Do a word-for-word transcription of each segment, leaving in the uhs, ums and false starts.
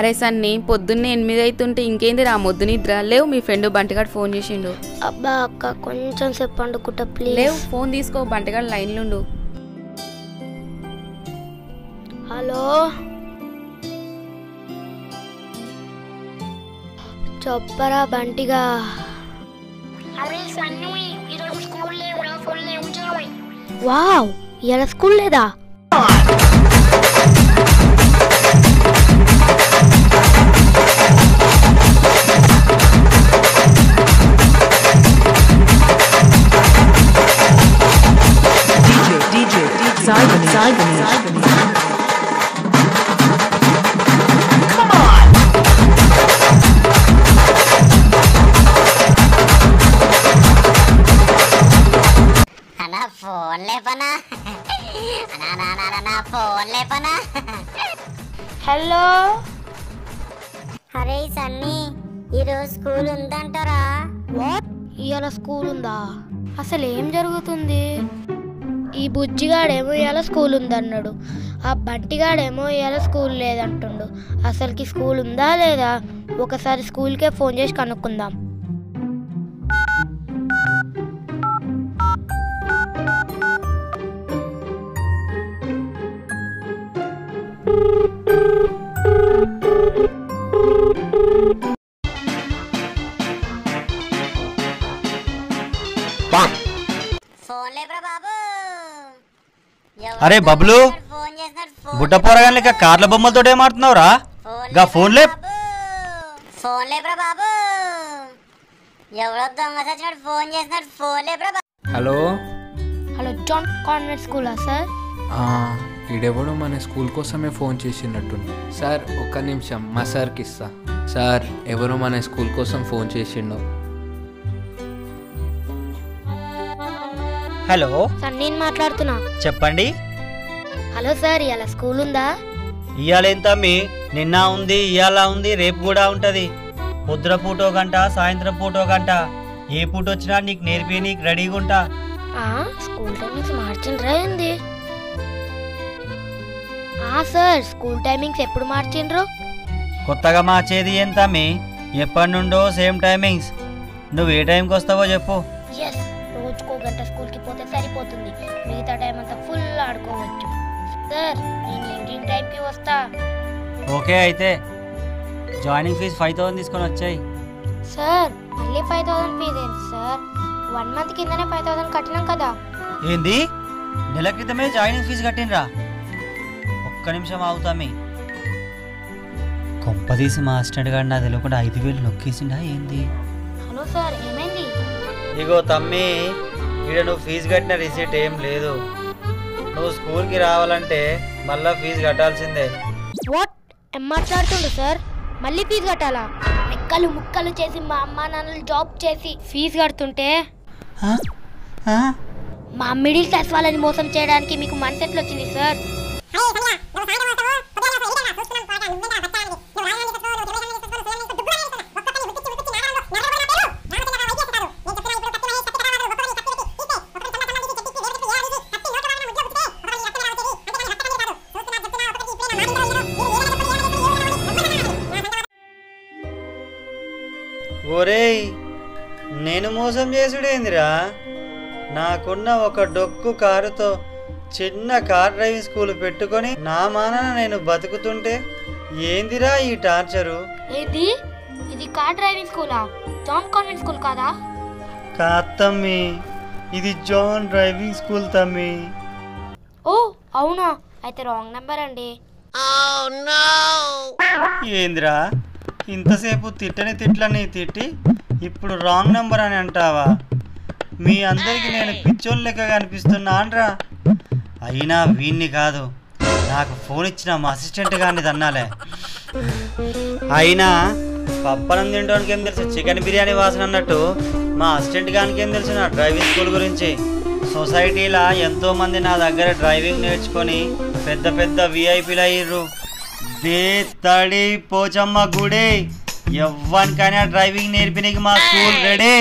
అరే సన్నీ పొద్దున్నే ఎనిమిది అవుతుంటే ఇంకేంది రా మొద్దు నిద్ర లేవు మీ ఫ్రెండ్ బంటగాడు ఫోన్ చేసిండు. అబ్బా అక్క కొంచెం సేపు పండుకుంటా ప్లీజ్. లేవు ఫోన్ తీసుకో బంటగాడు లైన్లో ఉండు. హలో చెప్పరా బంటిగా. అరే సన్నీ ఈరోజు స్కూల్ లేవురా ఫోన్ లేవు జాయ్. వావ్ ఇయాల స్కూల్ లేదా? Side side side side. Ana phone le pana. Ana ana ana ana phone le pana. Hello. Arey Sunny, ee roju school undantara? What? Iyala school unda? Asal em jarugutundi? ఈ బుజ్జిగాడేమో ఇవాళ school ఉందన్నాడు, ఆ బట్టిగాడేమో ఇవాళ school లేదంటుండు. అసలుకి school ఉందా లేదా ఒకసారి స్కూల్కే phone చేసి కనుక్కుందాం. అరే బబ్లు బుట్ట పోరగానికి కార్ల బొమ్మలతో ఏమాడుతున్నావు రా గా ఫోన్ లే. హలో హలో జాన్ కాన్వెంట్ స్కూలా సార్? ఈడెవడో మన స్కూల్ కోసమే ఫోన్ చేసినట్టుంది సార్. ఒక్క నిమిషం మా సార్కి ఇస్తా. సార్ ఎవరో మన స్కూల్ కోసం ఫోన్ చేసిండు. హలో సన్నీని మాట్లాడుతున్నా. చెప్పండి. హలో సార్ ఇవాళ స్కూల్ ఉందా? ఇవాళ ఏం తమ్మి నిన్న ఉంది ఇవాళ ఉంది రేపు కూడా ఉంటుంది. పొద్దున పూట గంట సాయంత్రం పూట గంట ఏ పూట వచ్చినా నీకు నేర్పి నీకు రెడీగా ఉంటా. స్కూల్ టైమింగ్స్ మార్చిండ్రా ఏంది? సార్ స్కూల్ టైమింగ్స్ ఎప్పుడు మార్చిండ్రు? కొత్తగా మార్చేది ఏం తమ్మి ఎప్పటి నుండో సేమ్ టైమింగ్స్. నువ్వు ఏ టైంకి వస్తావో చెప్పు. రోజుకో గంట స్కూల్కి పోతే సరిపోతుంది, మిగతా టైం అంతా ఫుల్ ఆడుకోవచ్చు. సార్ నేను లింకింగ్ టైంకి వస్తా. ఓకే అయితే జాయినింగ్ ఫీజు ఫైవ్ థౌసండ్ తీసుకొని వచ్చాయి. సార్ మళ్ళీ ఫైవ్ థౌసండ్ ఫీజు ఏంటి సార్? వన్ మంత్ కిందనే ఫైవ్ థౌసండ్ కట్టినాం కదా. ఏంది నెల క్రితమే జాయినింగ్ ఫీజు కట్టినరా? ఒక్క నిమిషం అవుతామి. కొంపదీసి మా అసిస్టెంట్ గారు నా తెలియకుండా ఐదు వేలు నొక్కేసిండా ఏంది? హలో సార్ ఏమైంది? ఇగో తమ్మి ఇక్కడ నువ్వు ఫీజు కట్టిన రిసీట్ ఏం లేదు. నువ్వు స్కూల్కి రావాలంటే మళ్ళీ ఫీజు కట్టాల్సిందే. వాట్ మాట్లాడుతుండు సార్? మళ్ళీ ఫీజు కట్టాలా? మెక్కలు ముక్కలు చేసి మా అమ్మ నాన్నలు జాబ్ చేసి ఫీజు కడుతుంటే మా మిడిల్ క్లాస్ వాళ్ళని మోసం చేయడానికి మీకు మనసు ఎట్లా వచ్చింది సార్? ఒరేయ్ నేను మోసం చేసుడేందిరా? నాకున్న ఒక డొక్కు కారుతో చిన్న కార్ డ్రైవింగ్ స్కూల్ పెట్టుకొని నా మానన నేను బతుకుతుంటే ఏందిరా ఈ టార్చరు? ఏది ఇది కార్ డ్రైవింగ్ స్కూలా? జాన్ కాన్వెంట్ స్కూల్ కాదా? కాదమ్మి ఇది జాన్ డ్రైవింగ్ స్కూల్ తమ్మి. ఓ అవునా? అయితే రాంగ్ నెంబర్ అండి. ఏందిరా ఇంతసేపు తిట్టని తిట్లని తిట్టి ఇప్పుడు రాంగ్ నెంబర్ అని అంటావా? మీ అందరికి నేను పిచ్చోళ్ళు లెక్క కనిపిస్తున్నా అనరా? అయినా వీణ్ణి కాదు నాకు ఫోన్ ఇచ్చిన మా అసిస్టెంట్ గారిని తన్నాలే. అయినా పప్పనం తినడానికి ఏం తెలుసు చికెన్ బిర్యానీ వాసన అన్నట్టు మా అసిస్టెంట్ గారికి ఏం తెలుసు నా డ్రైవింగ్ స్కూల్ గురించి? సొసైటీలో ఎంతోమంది నా దగ్గర డ్రైవింగ్ నేర్చుకొని పెద్ద పెద్ద విఐపీలు అయ్యారు. దే తడి పోచమ్మ గుడే ఎవ్వనికైనా డ్రైవింగ్ నేర్పినీకి మా స్కూల్ రెడీ.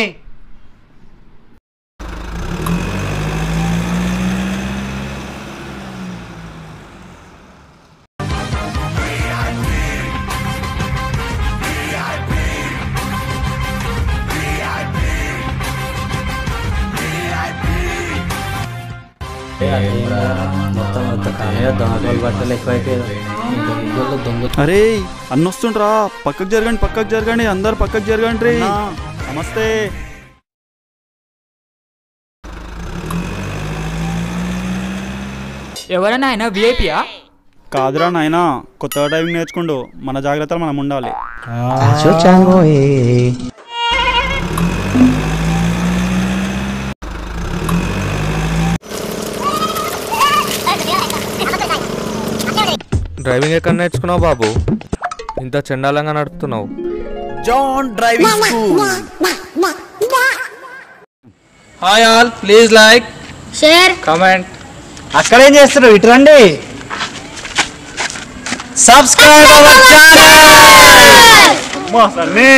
అరే అన్నొస్తుండ్రా, పక్కకు జరగండి పక్కకు జరగండి అందరు పక్కకు జరగండి రే. నమస్తే. ఎవరన్నా ఆయన విఐపియా కాదురా నాయనా, కొత్త డ్రైవింగ్ నేర్చుకుండు, మన జాగ్రత్తలు మనం ఉండాలి. డ్రైవింగ్ ఎక్కడ నేర్చుకున్నావు బాబు, ఇంత చండాలంగా నడుపుతున్నావు? John driving school. Hi all, please like share comment. అక్కడ ఏం చేస్తున్నారు ఇటు రండి. Subscribe our channel. Masane.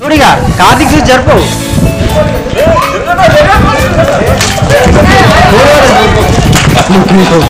Thodiga, kaadi se jarpo. Thodiga, jarpo.